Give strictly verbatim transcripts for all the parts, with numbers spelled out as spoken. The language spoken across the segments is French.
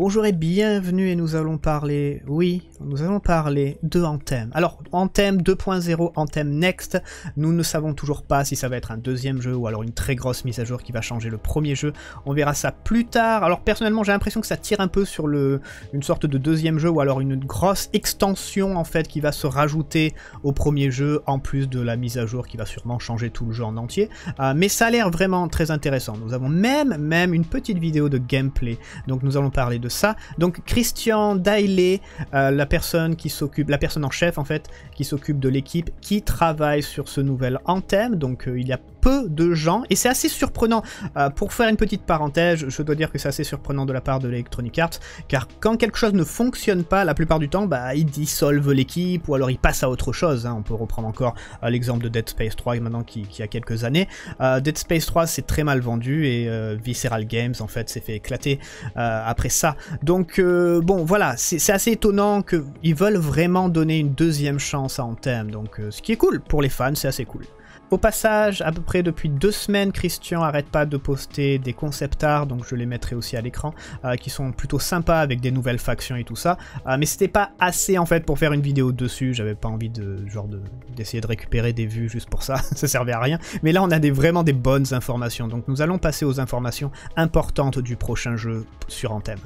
Bonjour et bienvenue, et nous allons parler, oui, nous allons parler de Anthem. Alors, Anthem deux point zéro, Anthem Next, nous ne savons toujours pas si ça va être un deuxième jeu ou alors une très grosse mise à jour qui va changer le premier jeu. On verra ça plus tard. Alors, personnellement, j'ai l'impression que ça tire un peu sur le, une sorte de deuxième jeu ou alors une grosse extension, en fait, qui va se rajouter au premier jeu, en plus de la mise à jour qui va sûrement changer tout le jeu en entier. Euh, mais ça a l'air vraiment très intéressant. Nous avons même, même une petite vidéo de gameplay. Donc, nous allons parler de ça. Donc Christian Dailey, euh, la personne qui s'occupe, la personne en chef en fait, qui s'occupe de l'équipe qui travaille sur ce nouvel Anthem. Donc euh, il y a peu de gens et c'est assez surprenant. Euh, pour faire une petite parenthèse, je dois dire que c'est assez surprenant de la part de l'Electronic Arts, car quand quelque chose ne fonctionne pas, la plupart du temps, bah, ils dissolvent l'équipe ou alors ils passent à autre chose. Hein. On peut reprendre encore euh, l'exemple de Dead Space trois maintenant qui, qui a quelques années. Euh, Dead Space trois c'est très mal vendu et euh, Visceral Games en fait s'est fait éclater euh, après ça. Donc euh, bon voilà, c'est assez étonnant qu'ils veulent vraiment donner une deuxième chance à Anthem, donc euh, ce qui est cool pour les fans, c'est assez cool. Au passage, à peu près depuis deux semaines, Christian n'arrête pas de poster des concept art, donc je les mettrai aussi à l'écran, euh, qui sont plutôt sympas avec des nouvelles factions et tout ça. Euh, mais c'était pas assez en fait pour faire une vidéo dessus. J'avais pas envie de genre de d'essayer de récupérer des vues juste pour ça. Ça servait à rien. Mais là, on a des vraiment des bonnes informations. Donc nous allons passer aux informations importantes du prochain jeu sur Anthem.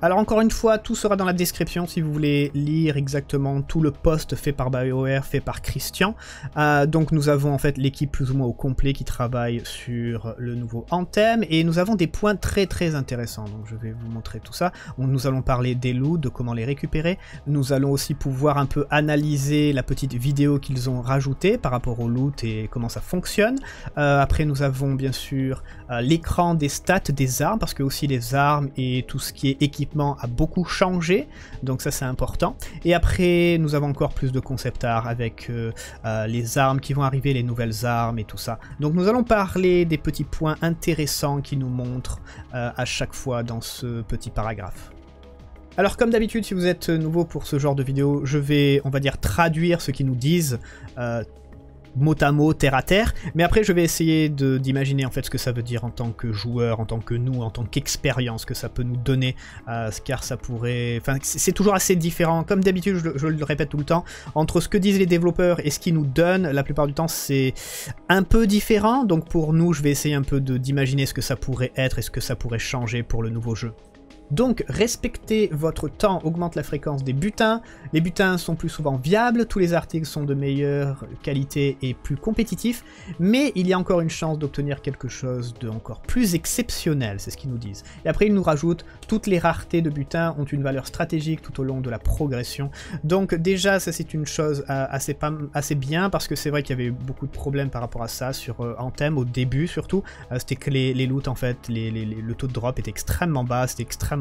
Alors encore une fois, tout sera dans la description si vous voulez lire exactement tout le post fait par BioWare, fait par Christian. Euh, donc nous avons en fait l'équipe plus ou moins au complet qui travaille sur le nouveau Anthem et nous avons des points très très intéressants. Donc je vais vous montrer tout ça. Nous allons parler des loups, de comment les récupérer. Nous allons aussi pouvoir un peu analyser la petite vidéo qu'ils ont rajoutée par rapport aux loots et comment ça fonctionne. Euh, après nous avons bien sûr euh, l'écran des stats des armes, parce que aussi les armes et tout ce qui est équipé a beaucoup changé, donc ça c'est important. Et après nous avons encore plus de concept art avec euh, euh, les armes qui vont arriver, les nouvelles armes et tout ça. Donc nous allons parler des petits points intéressants qui nous montrent euh, à chaque fois dans ce petit paragraphe. Alors comme d'habitude, si vous êtes nouveau pour ce genre de vidéo, je vais, on va dire, traduire ce qu'ils nous disent euh, mot à mot, terre à terre, mais après je vais essayer d'imaginer en fait ce que ça veut dire en tant que joueur, en tant que nous, en tant qu'expérience que ça peut nous donner, euh, car ça pourrait... Enfin, c'est toujours assez différent, comme d'habitude, je, je le répète tout le temps, entre ce que disent les développeurs et ce qu'ils nous donnent, la plupart du temps c'est un peu différent, donc pour nous je vais essayer un peu d'imaginer ce que ça pourrait être et ce que ça pourrait changer pour le nouveau jeu. Donc, respectez votre temps, augmente la fréquence des butins. Les butins sont plus souvent viables, tous les articles sont de meilleure qualité et plus compétitifs, mais il y a encore une chance d'obtenir quelque chose de encore plus exceptionnel, c'est ce qu'ils nous disent. Et après, ils nous rajoutent, toutes les raretés de butins ont une valeur stratégique tout au long de la progression. Donc déjà, ça c'est une chose assez, pas, assez bien, parce que c'est vrai qu'il y avait eu beaucoup de problèmes par rapport à ça sur euh, Anthem, au début surtout. Euh, c'était que les, les loots, en fait, les, les, les, le taux de drop était extrêmement bas, c'était extrêmement...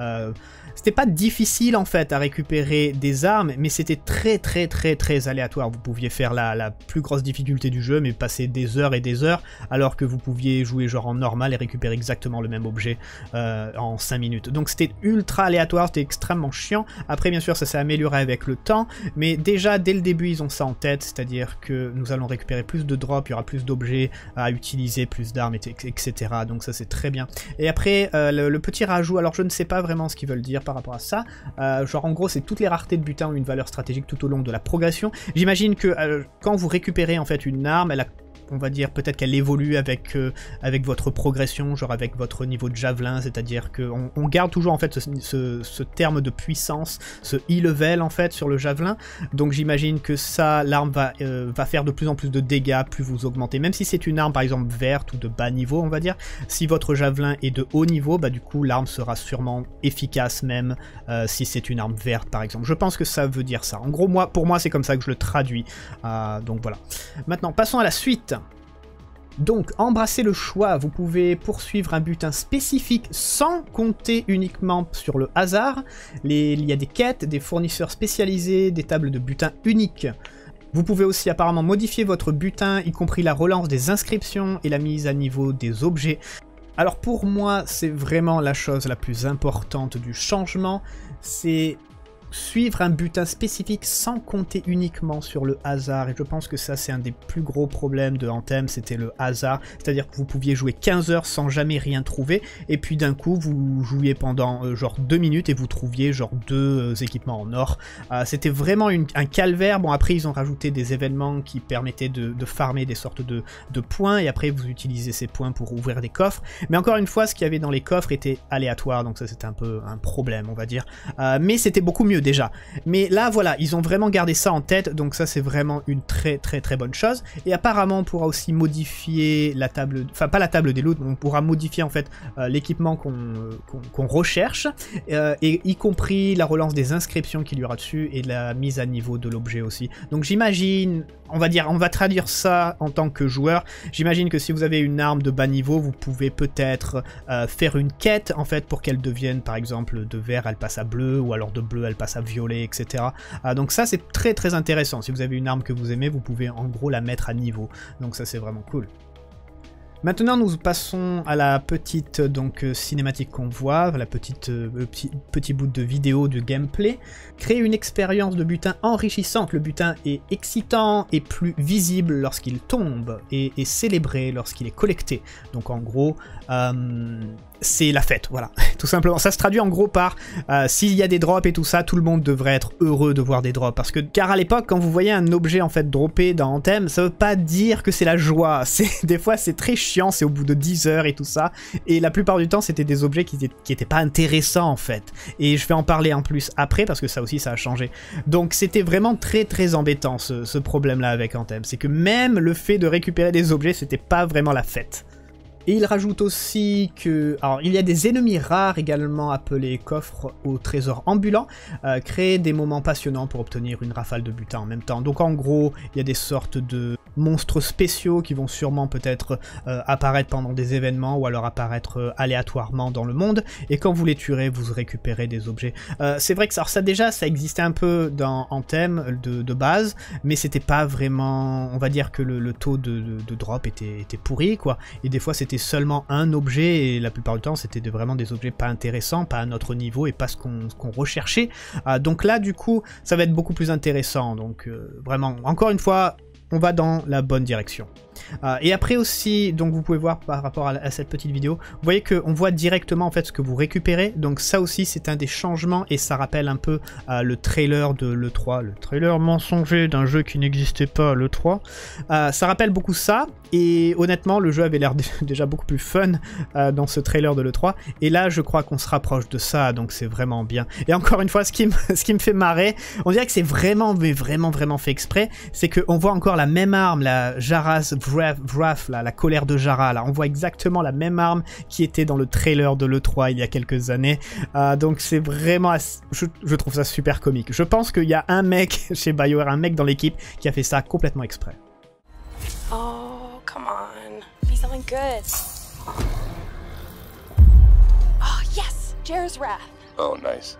Euh, c'était pas difficile en fait à récupérer des armes, mais c'était très très très très aléatoire. Vous pouviez faire la, la plus grosse difficulté du jeu mais passer des heures et des heures, alors que vous pouviez jouer genre en normal et récupérer exactement le même objet euh, en cinq minutes. Donc c'était ultra aléatoire, c'était extrêmement chiant. Après bien sûr ça s'est amélioré avec le temps, mais déjà dès le début ils ont ça en tête, c'est à dire que nous allons récupérer plus de drops, il y aura plus d'objets à utiliser, plus d'armes, et cetera. Donc ça c'est très bien. Et après euh, le, le petit rajout, alors je ne sais pas vraiment ce qu'ils veulent dire par rapport à ça. Euh, genre en gros c'est toutes les raretés de butin ont une valeur stratégique tout au long de la progression. J'imagine que euh, quand vous récupérez en fait une arme, elle a, on va dire peut-être qu'elle évolue avec, euh, avec votre progression, genre avec votre niveau de javelin, c'est-à-dire qu'on on garde toujours en fait ce, ce, ce terme de puissance, ce e-level en fait sur le javelin, donc j'imagine que ça, l'arme va, euh, va faire de plus en plus de dégâts plus vous augmentez, même si c'est une arme par exemple verte ou de bas niveau on va dire, si votre javelin est de haut niveau, bah du coup l'arme sera sûrement efficace même euh, si c'est une arme verte par exemple. Je pense que ça veut dire ça, en gros moi, pour moi c'est comme ça que je le traduis, euh, donc voilà. Maintenant passons à la suite. Donc, embrassez le choix, vous pouvez poursuivre un butin spécifique sans compter uniquement sur le hasard. Les, il y a des quêtes, des fournisseurs spécialisés, des tables de butin uniques. Vous pouvez aussi apparemment modifier votre butin, y compris la relance des inscriptions et la mise à niveau des objets. Alors pour moi, c'est vraiment la chose la plus importante du changement, c'est suivre un butin spécifique sans compter uniquement sur le hasard. Et je pense que ça, c'est un des plus gros problèmes de Anthem, c'était le hasard. C'est-à-dire que vous pouviez jouer quinze heures sans jamais rien trouver, et puis d'un coup, vous jouiez pendant euh, genre deux minutes et vous trouviez genre deux euh, équipements en or. Euh, c'était vraiment une, un calvaire. Bon, après, ils ont rajouté des événements qui permettaient de, de farmer des sortes de, de points, et après, vous utilisez ces points pour ouvrir des coffres. Mais encore une fois, ce qu'il y avait dans les coffres était aléatoire, donc ça, c'était un peu un problème, on va dire. Euh, mais c'était beaucoup mieux déjà. Mais là, voilà, ils ont vraiment gardé ça en tête, donc ça, c'est vraiment une très très très bonne chose. Et apparemment, on pourra aussi modifier la table, enfin pas la table des loots, on pourra modifier en fait euh, l'équipement qu'on euh, qu'on, qu'on recherche, euh, et y compris la relance des inscriptions qu'il y aura dessus et la mise à niveau de l'objet aussi. Donc j'imagine, on va dire, on va traduire ça en tant que joueur. J'imagine que si vous avez une arme de bas niveau, vous pouvez peut-être euh, faire une quête en fait pour qu'elle devienne, par exemple, de vert, elle passe à bleu, ou alors de bleu, elle passe à violet, et cetera. Euh, donc ça, c'est très très intéressant. Si vous avez une arme que vous aimez, vous pouvez en gros la mettre à niveau. Donc ça, c'est vraiment cool. Maintenant, nous passons à la petite donc, cinématique qu'on voit, la petite euh, petit, petit bout de vidéo de gameplay. Créer une expérience de butin enrichissante. Le butin est excitant et plus visible lorsqu'il tombe et est célébré lorsqu'il est collecté. Donc en gros, euh, c'est la fête, voilà, tout simplement. Ça se traduit en gros par euh, s'il y a des drops et tout ça, tout le monde devrait être heureux de voir des drops. Parce que, car à l'époque, quand vous voyez un objet en fait droppé dans Anthem, ça veut pas dire que c'est la joie. Des fois, c'est très chiant. C'est au bout de dix heures et tout ça, et la plupart du temps c'était des objets qui étaient, qui étaient pas intéressants en fait, et je vais en parler en plus après parce que ça aussi ça a changé. Donc c'était vraiment très très embêtant ce, ce problème là avec Anthem, c'est que même le fait de récupérer des objets, c'était pas vraiment la fête. Et il rajoute aussi que... Alors, il y a des ennemis rares également appelés coffres au trésor ambulant, euh, créer des moments passionnants pour obtenir une rafale de butin en même temps. Donc en gros, il y a des sortes de monstres spéciaux qui vont sûrement peut-être euh, apparaître pendant des événements ou alors apparaître euh, aléatoirement dans le monde. Et quand vous les tuerez, vous récupérez des objets. Euh, c'est vrai que ça, alors ça déjà, ça existait un peu dans Anthem de, de base, mais c'était pas vraiment... On va dire que le, le taux de, de, de drop était, était pourri, quoi. Et des fois, c'était seulement un objet, et la plupart du temps c'était vraiment des objets pas intéressants, pas à notre niveau et pas ce qu'on qu'on recherchait. Euh, donc là du coup ça va être beaucoup plus intéressant, donc euh, vraiment encore une fois on va dans la bonne direction. Euh, et après aussi, donc vous pouvez voir par rapport à, à cette petite vidéo, vous voyez qu'on voit directement en fait ce que vous récupérez, donc ça aussi c'est un des changements et ça rappelle un peu euh, le trailer de l'E trois, le trailer mensonger d'un jeu qui n'existait pas, l'E trois. Euh, ça rappelle beaucoup ça, et honnêtement le jeu avait l'air déjà beaucoup plus fun euh, dans ce trailer de l'E trois, et là je crois qu'on se rapproche de ça, donc c'est vraiment bien. Et encore une fois, ce qui me, ce qui me fait marrer, on dirait que c'est vraiment, mais vraiment, vraiment fait exprès, c'est qu'on voit encore la même arme, la Jarra's Wrath, la colère de Jarra, là, on voit exactement la même arme qui était dans le trailer de l'E trois il y a quelques années. Euh, donc c'est vraiment, je, je trouve ça super comique. Je pense qu'il y a un mec chez BioWare, un mec dans l'équipe qui a fait ça complètement exprès. Oh, come on, be something good. Oh yes, Jarra's Wrath. Oh nice.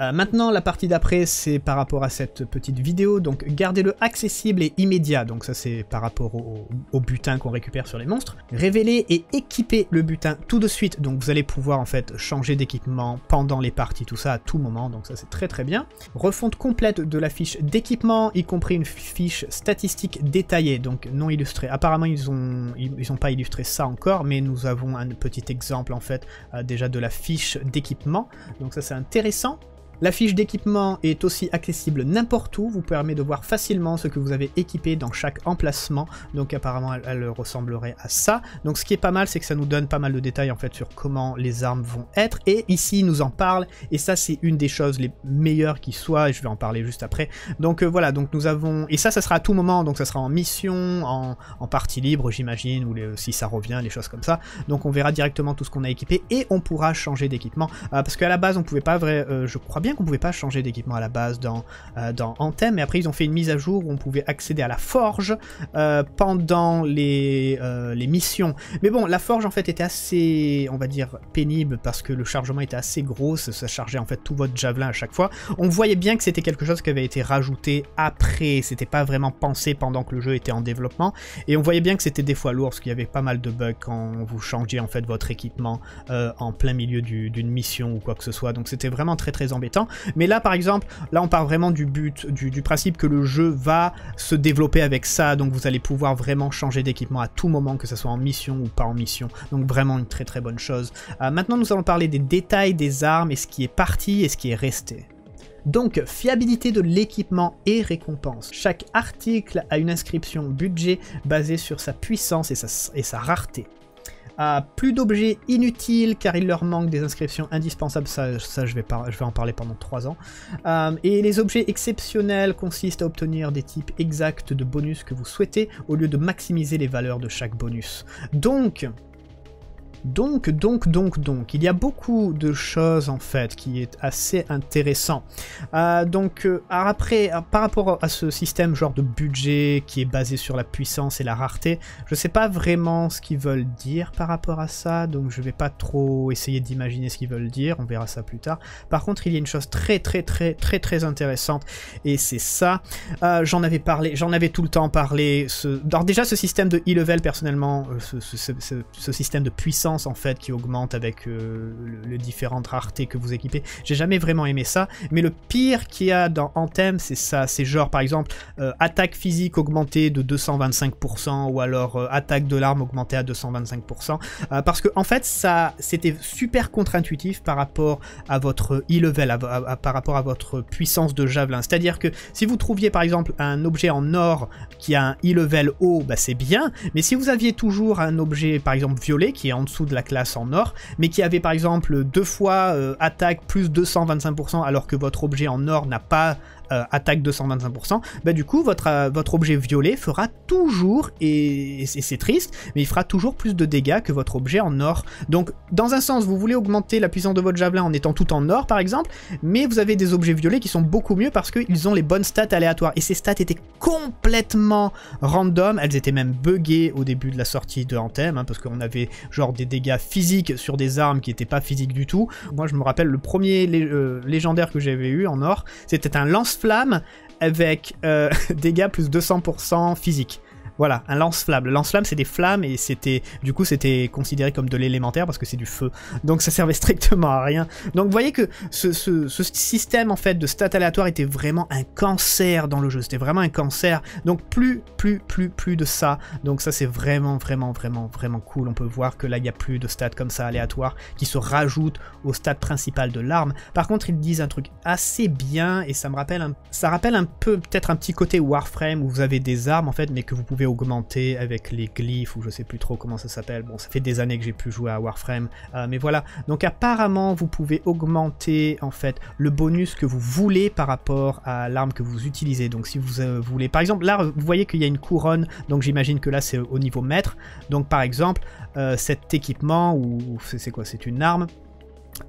Euh, maintenant, la partie d'après, c'est par rapport à cette petite vidéo, donc gardez-le accessible et immédiat, donc ça c'est par rapport au, au butin qu'on récupère sur les monstres. Révélez et équipez le butin tout de suite, donc vous allez pouvoir en fait changer d'équipement pendant les parties, tout ça à tout moment, donc ça c'est très très bien. Refonte complète de la fiche d'équipement, y compris une fiche statistique détaillée, donc non illustrée. Apparemment ils ont, ils ont pas illustré ça encore, mais nous avons un petit exemple en fait euh, déjà de la fiche d'équipement, donc ça c'est intéressant. La fiche d'équipement est aussi accessible n'importe où, vous permet de voir facilement ce que vous avez équipé dans chaque emplacement, donc apparemment elle, elle ressemblerait à ça. Donc ce qui est pas mal, c'est que ça nous donne pas mal de détails en fait sur comment les armes vont être, et ici il nous en parle, et ça c'est une des choses les meilleures qui soit, et je vais en parler juste après. Donc euh, voilà, donc nous avons, et ça ça sera à tout moment, donc ça sera en mission, en, en partie libre j'imagine, ou les, si ça revient, les choses comme ça. Donc on verra directement tout ce qu'on a équipé, et on pourra changer d'équipement, euh, parce qu'à la base on pouvait pas, vrai, euh, je crois bien qu'on pouvait pas changer d'équipement à la base dans, euh, dans Anthem, mais après ils ont fait une mise à jour où on pouvait accéder à la forge euh, pendant les, euh, les missions. Mais bon, la forge en fait était assez, on va dire, pénible parce que le chargement était assez gros, ça chargeait en fait tout votre javelin à chaque fois. On voyait bien que c'était quelque chose qui avait été rajouté après, c'était pas vraiment pensé pendant que le jeu était en développement, et on voyait bien que c'était des fois lourd parce qu'il y avait pas mal de bugs quand vous changiez en fait votre équipement euh, en plein milieu du, d'une mission ou quoi que ce soit, donc c'était vraiment très très embêtant. temps. Mais là, par exemple, là, on part vraiment du but, du, du principe que le jeu va se développer avec ça. Donc, vous allez pouvoir vraiment changer d'équipement à tout moment, que ce soit en mission ou pas en mission. Donc, vraiment une très très bonne chose. Euh, maintenant, nous allons parler des détails des armes et ce qui est parti et ce qui est resté. Donc, fiabilité de l'équipement et récompense. Chaque article a une inscription budget basée sur sa puissance et sa, et sa rareté. Euh, plus d'objets inutiles car il leur manque des inscriptions indispensables, ça, ça je, vais par, je vais en parler pendant trois ans. Euh, et les objets exceptionnels consistent à obtenir des types exacts de bonus que vous souhaitez au lieu de maximiser les valeurs de chaque bonus. Donc... Donc, donc, donc, donc, il y a beaucoup de choses en fait qui est assez intéressant. Euh, donc, euh, après, euh, par rapport à ce système genre de budget qui est basé sur la puissance et la rareté, je sais pas vraiment ce qu'ils veulent dire par rapport à ça, donc je vais pas trop essayer d'imaginer ce qu'ils veulent dire, on verra ça plus tard. Par contre, il y a une chose très, très, très, très, très intéressante, et c'est ça. Euh, j'en avais parlé, j'en avais tout le temps parlé. Ce... Alors déjà, ce système de e-level, personnellement, euh, ce, ce, ce, ce, ce système de puissance, en fait, qui augmente avec euh, le, le différentes raretés que vous équipez. J'ai jamais vraiment aimé ça, mais le pire qu'il y a dans Anthem, c'est ça. C'est genre, par exemple, euh, attaque physique augmentée de deux cent vingt-cinq pour cent ou alors euh, attaque de l'arme augmentée à deux cent vingt-cinq pour cent. Euh, parce que, en fait, ça c'était super contre-intuitif par rapport à votre e-level, à, à, à, par rapport à votre puissance de javelin. C'est-à-dire que si vous trouviez, par exemple, un objet en or qui a un e-level haut, bah, c'est bien, mais si vous aviez toujours un objet, par exemple, violet, qui est en dessous de la classe en or, mais qui avait par exemple deux fois euh, attaque plus deux cent vingt-cinq pour cent alors que votre objet en or n'a pas euh, attaque deux cent vingt-cinq pour cent, bah du coup votre, euh, votre objet violet fera toujours, et, et c'est triste, mais il fera toujours plus de dégâts que votre objet en or. Donc dans un sens vous voulez augmenter la puissance de votre javelin en étant tout en or par exemple, mais vous avez des objets violets qui sont beaucoup mieux parce qu'ils ont les bonnes stats aléatoires, et ces stats étaient complètement random, elles étaient même buggées au début de la sortie de Anthem, hein, parce qu'on avait genre des dégâts physiques sur des armes qui n'étaient pas physiques du tout. Moi je me rappelle le premier lé euh, légendaire que j'avais eu en or, c'était un lance-flamme avec euh, dégâts plus deux cents pour cent physique. Voilà, un lance-flamme. Le lance-flamme c'est des flammes et c'était, du coup c'était considéré comme de l'élémentaire parce que c'est du feu. Donc ça servait strictement à rien. Donc vous voyez que ce, ce, ce système en fait de stats aléatoires était vraiment un cancer dans le jeu. C'était vraiment un cancer. Donc plus, plus, plus, plus de ça. Donc ça c'est vraiment, vraiment, vraiment, vraiment cool. On peut voir que là il n'y a plus de stats comme ça aléatoires qui se rajoutent au stade principal de l'arme. Par contre ils disent un truc assez bien et ça me rappelle un, ça rappelle un peu peut-être un petit côté Warframe où vous avez des armes en fait mais que vous pouvez augmenter avec les glyphes ou je sais plus trop comment ça s'appelle. Bon, ça fait des années que j'ai plus joué à Warframe, euh, mais voilà. Donc apparemment, vous pouvez augmenter en fait le bonus que vous voulez par rapport à l'arme que vous utilisez. Donc si vous euh, voulez, par exemple, là, vous voyez qu'il y a une couronne, donc j'imagine que là c'est au niveau mètre. Donc par exemple, euh, cet équipement ou c'est quoi, c'est une arme.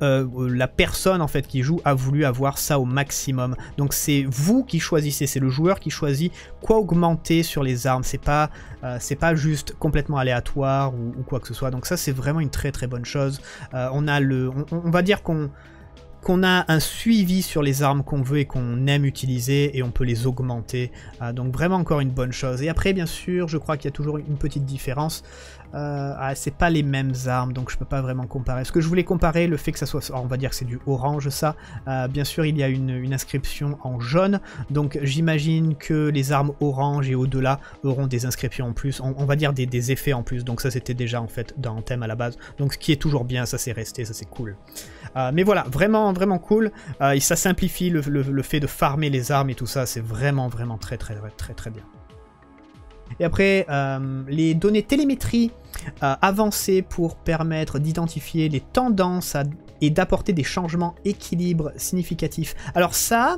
Euh, la personne en fait qui joue a voulu avoir ça au maximum. Donc c'est vous qui choisissez, c'est le joueur qui choisit quoi augmenter sur les armes. C'est pas, euh, c'est pas juste complètement aléatoire ou, ou quoi que ce soit. Donc ça c'est vraiment une très très bonne chose. Euh, on a le, on, on va dire qu'on qu'on a un suivi sur les armes qu'on veut et qu'on aime utiliser et on peut les augmenter. Euh, donc vraiment encore une bonne chose. Et après bien sûr, je crois qu'il y a toujours une petite différence. Euh, ah, c'est pas les mêmes armes donc je peux pas vraiment comparer. Ce que je voulais comparer, le fait que ça soit, on va dire que c'est du orange ça. Euh, bien sûr il y a une, une inscription en jaune, donc j'imagine que les armes orange et au-delà auront des inscriptions en plus, on, on va dire des, des effets en plus, donc ça c'était déjà en fait dans Anthem à la base, donc ce qui est toujours bien, ça c'est resté, ça c'est cool. Euh, mais voilà, vraiment vraiment cool, euh, et ça simplifie le, le, le fait de farmer les armes et tout ça, c'est vraiment vraiment très très très très, très bien. Et après, euh, les données télémétrie euh, avancées pour permettre d'identifier les tendances à, et d'apporter des changements équilibres significatifs. Alors ça,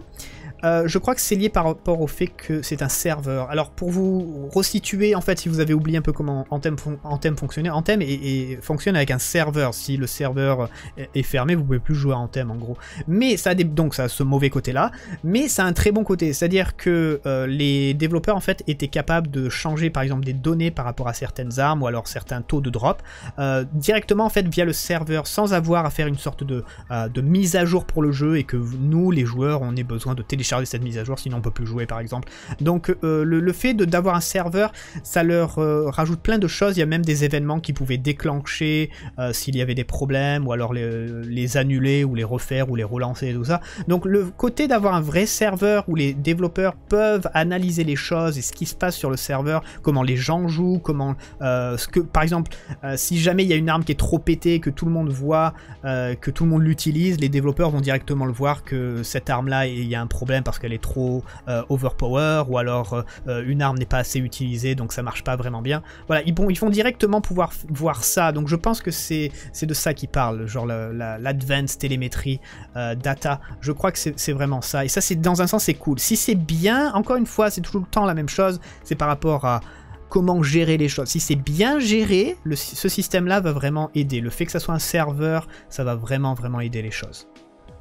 euh, je crois que c'est lié par rapport au fait que c'est un serveur. Alors pour vous resituer, en fait, si vous avez oublié un peu comment Anthem, fon Anthem fonctionnait, Anthem est, est, fonctionne avec un serveur. Si le serveur est fermé, vous ne pouvez plus jouer à Anthem en gros. Mais ça a des, donc ça a ce mauvais côté-là, mais ça a un très bon côté. C'est-à-dire que euh, les développeurs en fait étaient capables de changer par exemple des données par rapport à certaines armes ou alors certains taux de drop euh, directement en fait via le serveur sans avoir à faire une sorte de, euh, de mise à jour pour le jeu et que nous les joueurs on ait besoin de télécharger regarder cette mise à jour, sinon on peut plus jouer par exemple. Donc euh, le, le fait d'avoir un serveur, ça leur euh, rajoute plein de choses. Il y a même des événements qui pouvaient déclencher euh, s'il y avait des problèmes, ou alors les, les annuler ou les refaire ou les relancer et tout ça. Donc le côté d'avoir un vrai serveur où les développeurs peuvent analyser les choses et ce qui se passe sur le serveur, comment les gens jouent, comment euh, ce que, par exemple euh, si jamais il y a une arme qui est trop pétée, que tout le monde voit, euh, que tout le monde l'utilise, les développeurs vont directement le voir que cette arme là il y a un problème parce qu'elle est trop euh, overpower, ou alors euh, une arme n'est pas assez utilisée donc ça marche pas vraiment bien. Voilà, ils vont, ils vont directement pouvoir voir ça. Donc je pense que c'est de ça qu'ils parlent, genre l'advanced télémétrie euh, data, je crois que c'est vraiment ça, et ça c'est dans un sens c'est cool. Si c'est bien, encore une fois c'est tout le temps la même chose, c'est par rapport à comment gérer les choses. Si c'est bien géré, le, ce système-là va vraiment aider. Le fait que ça soit un serveur, ça va vraiment, vraiment aider les choses.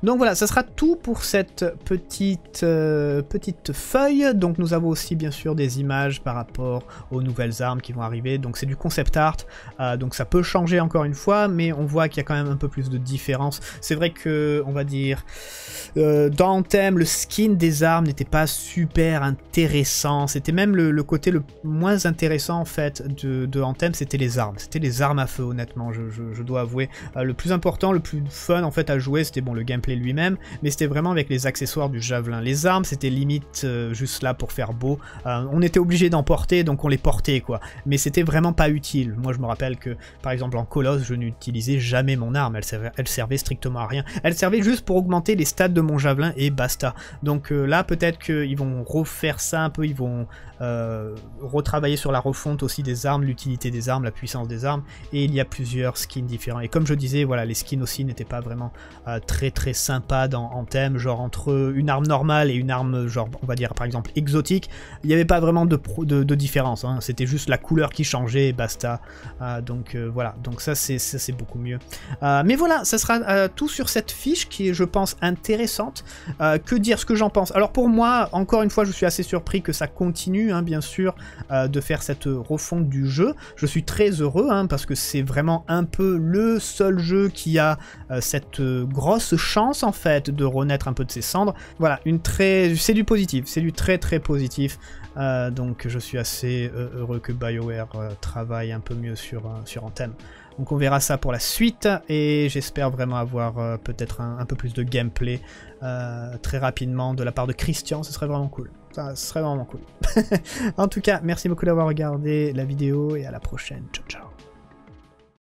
Donc voilà, ça sera tout pour cette petite, euh, petite feuille. Donc nous avons aussi bien sûr des images par rapport aux nouvelles armes qui vont arriver. Donc c'est du concept art, euh, donc ça peut changer encore une fois, mais on voit qu'il y a quand même un peu plus de différence. C'est vrai que, on va dire, euh, dans Anthem, le skin des armes n'était pas super intéressant. C'était même le, le côté le moins intéressant en fait de, de Anthem, c'était les armes. C'était les armes à feu honnêtement, je, je, je dois avouer. Euh, le plus important, le plus fun en fait à jouer, c'était bon le gameplay lui-même, mais c'était vraiment avec les accessoires du javelin. Les armes c'était limite euh, juste là pour faire beau, euh, on était obligé d'en porter donc on les portait quoi, mais c'était vraiment pas utile. Moi je me rappelle que par exemple en Colosse je n'utilisais jamais mon arme, elle servait, elle servait strictement à rien, elle servait juste pour augmenter les stats de mon javelin et basta. Donc euh, là peut-être qu'ils vont refaire ça un peu, ils vont euh, retravailler sur la refonte aussi des armes, l'utilité des armes, la puissance des armes, et il y a plusieurs skins différents, et comme je disais voilà les skins aussi n'étaient pas vraiment euh, très très sympa dans Anthem, genre entre une arme normale et une arme genre on va dire par exemple exotique, il n'y avait pas vraiment de, pro, de, de différence, hein. C'était juste la couleur qui changeait et basta. Euh, donc euh, voilà, donc ça c'est beaucoup mieux. Euh, mais voilà, ça sera euh, tout sur cette fiche qui est je pense intéressante. Euh, que dire ce que j'en pense? Alors pour moi, encore une fois, je suis assez surpris que ça continue, hein, bien sûr, euh, de faire cette refonte du jeu. Je suis très heureux hein, parce que c'est vraiment un peu le seul jeu qui a euh, cette euh, grosse chance en fait de renaître un peu de ses cendres. Voilà, une très, c'est du positif, c'est du très très positif. Euh, donc je suis assez euh, heureux que BioWare euh, travaille un peu mieux sur, euh, sur Anthem. Donc on verra ça pour la suite et j'espère vraiment avoir euh, peut-être un, un peu plus de gameplay euh, très rapidement de la part de Christian, ce serait vraiment cool. Ça serait vraiment cool. En tout cas, merci beaucoup d'avoir regardé la vidéo et à la prochaine. Ciao ciao.